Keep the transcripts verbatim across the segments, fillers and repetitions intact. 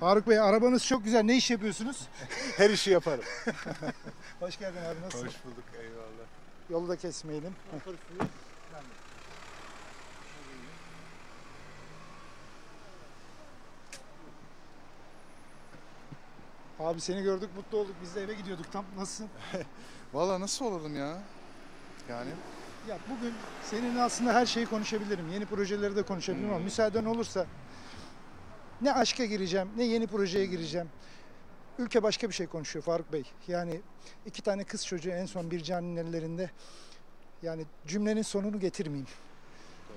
Faruk Bey, arabanız çok güzel. Ne iş yapıyorsunuz? Her işi yaparım. Hoş geldin abi, nasılsın? Hoş bulduk, eyvallah. Yolu da kesmeyelim. Abi seni gördük, mutlu olduk. Biz de eve gidiyorduk tam. Nasılsın? Vallahi nasıl olalım ya? Yani... Ya bugün seninle aslında her şeyi konuşabilirim. Yeni projeleri de konuşabilirim, hmm. ama müsaaden olursa ne aşka gireceğim, ne yeni projeye gireceğim. Ülke başka bir şey konuşuyor Faruk Bey. Yani iki tane kız çocuğu en son bir canın ellerinde. Yani cümlenin sonunu getirmeyeyim.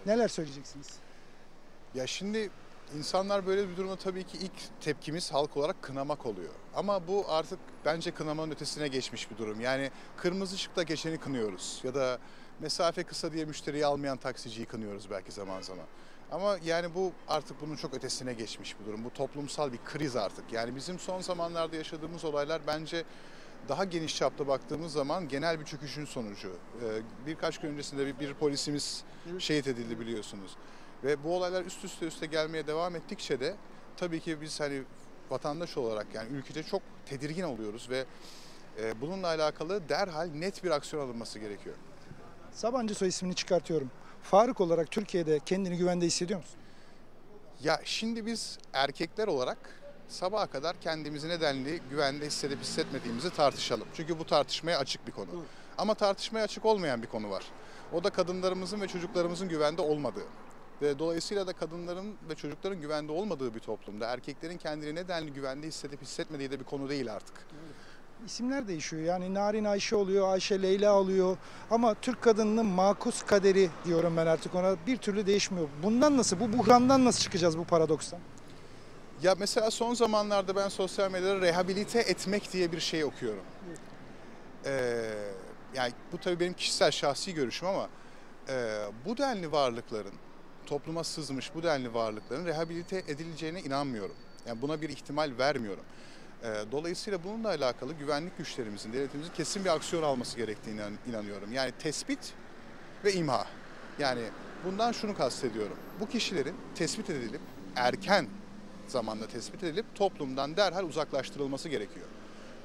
Neler söyleyeceksiniz? Ya şimdi insanlar böyle bir duruma tabii ki ilk tepkimiz halk olarak kınamak oluyor. Ama bu artık bence kınamanın ötesine geçmiş bir durum. Yani kırmızı ışıkta geçeni kınıyoruz ya da mesafe kısa diye müşteriyi almayan taksiciyi kınıyoruz belki zaman zaman. Ama yani bu artık bunun çok ötesine geçmiş bir durum. Bu toplumsal bir kriz artık. Yani bizim son zamanlarda yaşadığımız olaylar bence daha geniş çapta baktığımız zaman genel bir çöküşün sonucu. Ee, birkaç gün öncesinde bir, bir polisimiz şehit edildi biliyorsunuz. Ve bu olaylar üst üste üste gelmeye devam ettikçe de tabii ki biz hani vatandaş olarak yani ülkede çok tedirgin oluyoruz ve e, bununla alakalı derhal net bir aksiyon alınması gerekiyor. Sabancı soy ismini çıkartıyorum. Faruk olarak Türkiye'de kendini güvende hissediyor musun? Ya şimdi biz erkekler olarak sabaha kadar kendimizi nedenli güvende hissedip hissetmediğimizi tartışalım. Çünkü bu tartışmaya açık bir konu. Dur. Ama tartışmaya açık olmayan bir konu var. O da kadınlarımızın ve çocuklarımızın güvende olmadığı. Ve dolayısıyla da kadınların ve çocukların güvende olmadığı bir toplumda erkeklerin kendini nedenli güvende hissedip hissetmediği de bir konu değil artık. Dur. İsimler değişiyor. Yani Narin Ayşe oluyor, Ayşe Leyla oluyor. Ama Türk kadınının makus kaderi diyorum ben artık ona. Bir türlü değişmiyor. Bundan nasıl, bu buhrandan nasıl çıkacağız, bu paradokstan? Ya mesela son zamanlarda ben sosyal medyada rehabilite etmek diye bir şey okuyorum. Evet. Ee, yani bu tabii benim kişisel şahsi görüşüm ama e, bu denli varlıkların, topluma sızmış bu denli varlıkların rehabilite edileceğine inanmıyorum. Yani buna bir ihtimal vermiyorum. Dolayısıyla bununla alakalı güvenlik güçlerimizin, devletimizin kesin bir aksiyon alması gerektiğine inanıyorum. Yani tespit ve imha. Yani bundan şunu kastediyorum. Bu kişilerin tespit edilip, erken zamanda tespit edilip toplumdan derhal uzaklaştırılması gerekiyor.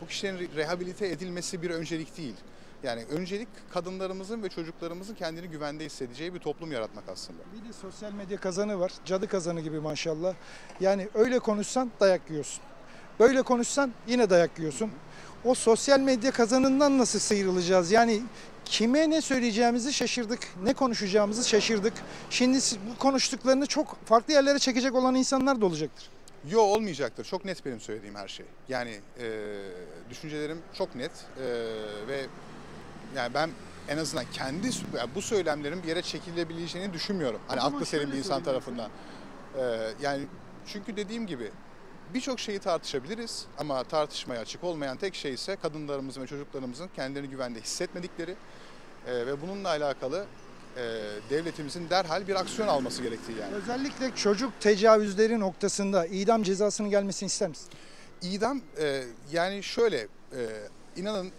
Bu kişilerin rehabilite edilmesi bir öncelik değil. Yani öncelik kadınlarımızın ve çocuklarımızın kendini güvende hissedeceği bir toplum yaratmak aslında. Bir de sosyal medya kazanı var. Cadı kazanı gibi maşallah. Yani öyle konuşsan dayak yiyorsun. Böyle konuşsan yine dayak yiyorsun. O sosyal medya kazanından nasıl sıyrılacağız? Yani kime ne söyleyeceğimizi şaşırdık, ne konuşacağımızı şaşırdık. Şimdi bu konuştuklarını çok farklı yerlere çekecek olan insanlar da olacaktır. Yo, olmayacaktır. Çok net benim söylediğim her şey. Yani e, düşüncelerim çok net e, ve yani ben en azından kendi yani bu söylemlerin bir yere çekilebileceğini düşünmüyorum. Hani aklı selim bir insan tarafından. E, yani çünkü dediğim gibi. Birçok şeyi tartışabiliriz ama tartışmaya açık olmayan tek şey ise kadınlarımızın ve çocuklarımızın kendilerini güvende hissetmedikleri e, ve bununla alakalı e, devletimizin derhal bir aksiyon alması gerektiği yani. Özellikle çocuk tecavüzleri noktasında idam cezasının gelmesini ister misin? İdam e, yani şöyle e, inanın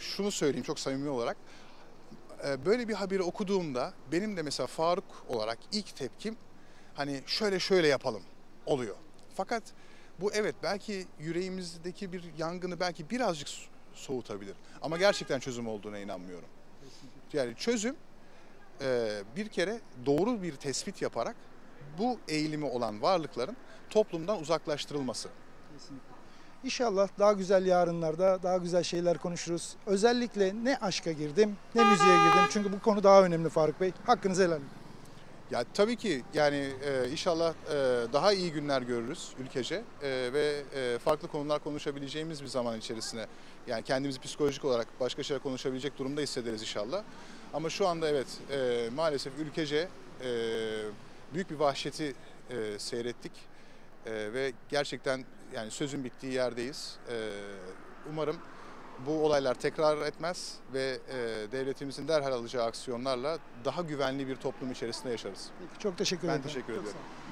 şunu söyleyeyim çok samimi olarak. E, böyle bir haberi okuduğumda benim de mesela Faruk olarak ilk tepkim hani şöyle şöyle yapalım oluyor. Fakat bu evet belki yüreğimizdeki bir yangını belki birazcık soğutabilir. Ama gerçekten çözüm olduğuna inanmıyorum. Yani çözüm bir kere doğru bir tespit yaparak bu eğilimi olan varlıkların toplumdan uzaklaştırılması. Kesinlikle. İnşallah daha güzel yarınlarda daha güzel şeyler konuşuruz. Özellikle ne aşka girdim ne müziğe girdim. Çünkü bu konu daha önemli Faruk Bey. Hakkınızı helal edin. Ya tabii ki yani e, inşallah e, daha iyi günler görürüz ülkece e, ve e, farklı konular konuşabileceğimiz bir zaman içerisine yani kendimizi psikolojik olarak başka şeyler konuşabilecek durumda hissederiz inşallah. Ama şu anda evet e, maalesef ülkece e, büyük bir vahşeti e, seyrettik e, ve gerçekten yani sözün bittiği yerdeyiz. E, umarım bu olaylar tekrar etmez ve e, devletimizin derhal alacağı aksiyonlarla daha güvenli bir toplum içerisinde yaşarız. Peki, çok teşekkür ederim. Ben teşekkür ederim.